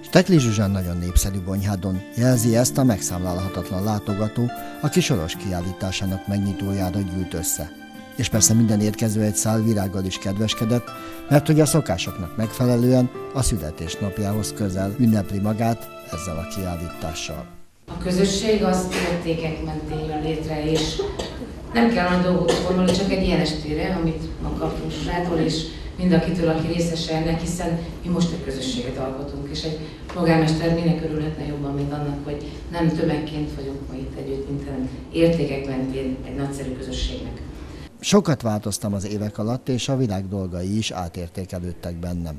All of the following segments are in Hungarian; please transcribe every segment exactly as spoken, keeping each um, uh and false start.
Stekly Zsuzsa nagyon népszerű Bonyhádon, jelzi ezt a megszámlálhatatlan látogató, aki soros kiállításának megnyitójára gyűlt össze. És persze minden érkező egy szál virággal is kedveskedett, mert hogy a szokásoknak megfelelően a születésnapjához közel ünnepli magát ezzel a kiállítással. A közösség az értékek mentén jön létre, és nem kell a dolgot formulni, csak egy ilyen estére, amit ma kaptunk Zsuzsától, és mindakitől, aki részese ennek, hiszen mi most egy közösséget alkotunk, és egy polgármester minek örülhetne jobban, mint annak, hogy nem tömegként vagyunk ma itt együtt, mint hanem értékek mentén egy nagyszerű közösségnek. Sokat változtam az évek alatt, és a világ dolgai is átértékelődtek bennem.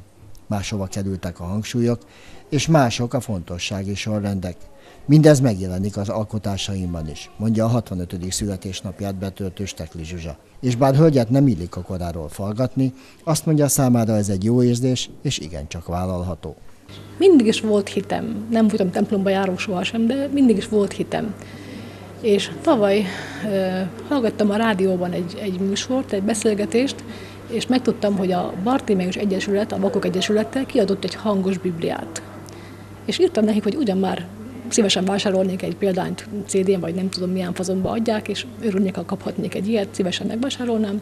Máshova kerültek a hangsúlyok, és mások a fontossági sorrendek. Mindez megjelenik az alkotásaimban is, mondja a hatvanötödik születésnapját betöltő Stekly Zsuzsa. És bár hölgyet nem illik a koráról fallgatni, azt mondja, számára ez egy jó érzés, és igencsak vállalható. Mindig is volt hitem, nem voltam templomba járó sohasem, de mindig is volt hitem. És tavaly eh, hallgattam a rádióban egy, egy műsort, egy beszélgetést, és megtudtam, hogy a Bartiméus Egyesület, a Vakok Egyesülete kiadott egy hangos bibliát. És írtam nekik, hogy ugyan már szívesen vásárolnék egy példányt cé dén, vagy nem tudom milyen fazonba adják, és örülnék, ha kaphatnék egy ilyet, szívesen megvásárolnám.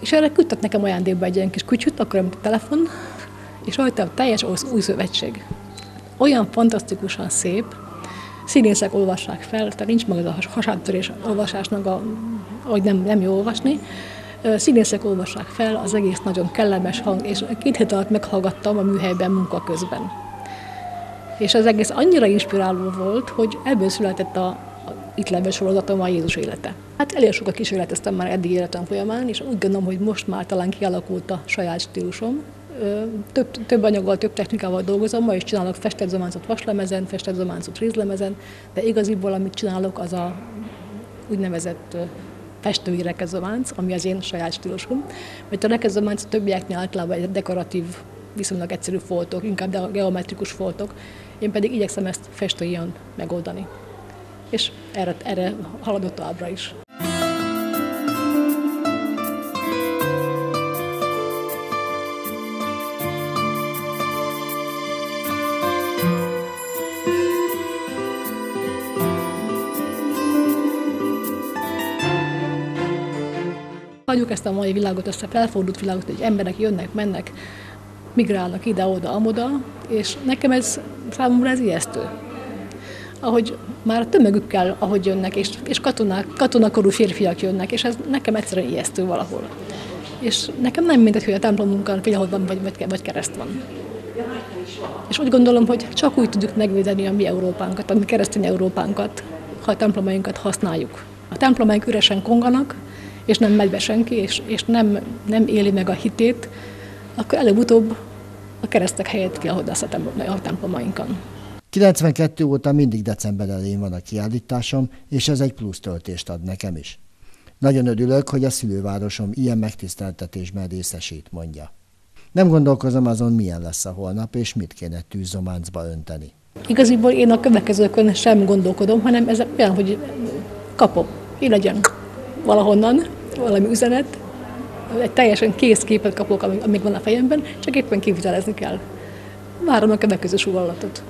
És erre küldtek nekem ajándékba egy ilyen kis kütyüt, akkor a telefon, és rajta a teljes új szövetség. Olyan fantasztikusan szép, színészek olvassák fel, tehát nincs meg az a hasábtörés olvasásnak, a, hogy nem, nem jó olvasni. Színészek olvassák fel, az egész nagyon kellemes hang, és két hét alatt meghallgattam a műhelyben munka közben. És az egész annyira inspiráló volt, hogy ebből született a, a Itt-Level sorozatom, a Jézus élete. Hát elég sokat kísérleteztem már eddig életem folyamán, és úgy gondolom, hogy most már talán kialakult a saját stílusom. Több, több anyaggal, több technikával dolgozom, ma is csinálok festett zománcot vaslemezen, festett zománcot rizlemezen, de igaziból amit csinálok, az a úgynevezett festői rekezzománc, ami az én saját stílusom. Mert a rekezzománc többieknél általában egy dekoratív, viszonylag egyszerű foltok, inkább geometrikus foltok, én pedig igyekszem ezt festőien megoldani. És erre, erre haladott továbbra is. Hagyjuk ezt a mai világot, ezt a felfordult világot, hogy emberek jönnek, mennek, migrálnak ide-oda, amoda, és nekem ez, számomra ez ijesztő. Ahogy már a tömegükkel, ahogy jönnek, és, és katonák, katonakorú férfiak jönnek, és ez nekem egyszerűen ijesztő valahol. És nekem nem mindegy, hogy a templomunkon félholban vagy, vagy kereszt van. És úgy gondolom, hogy csak úgy tudjuk megvédeni a mi Európánkat, a mi keresztény Európánkat, ha a templomainkat használjuk. A templomaink üresen konganak, és nem megy be senki, és, és nem, nem éli meg a hitét, akkor előbb-utóbb a keresztek helyett kiahodász a templomainkon. kilencvenkettő óta mindig december elején van a kiállításom, és ez egy plusz töltést ad nekem is. Nagyon örülök, hogy a szülővárosom ilyen megtiszteltetésben részesít, mondja. Nem gondolkozom azon, milyen lesz a holnap, és mit kéne tűzzománcba önteni. Igaziból én a következőkön sem gondolkodom, hanem ez olyan, hogy kapom, én legyen valahonnan, valami üzenet, egy teljesen kész képet kapok, amíg van a fejemben, csak éppen kivitelezni kell. Várom a következő sugallatot.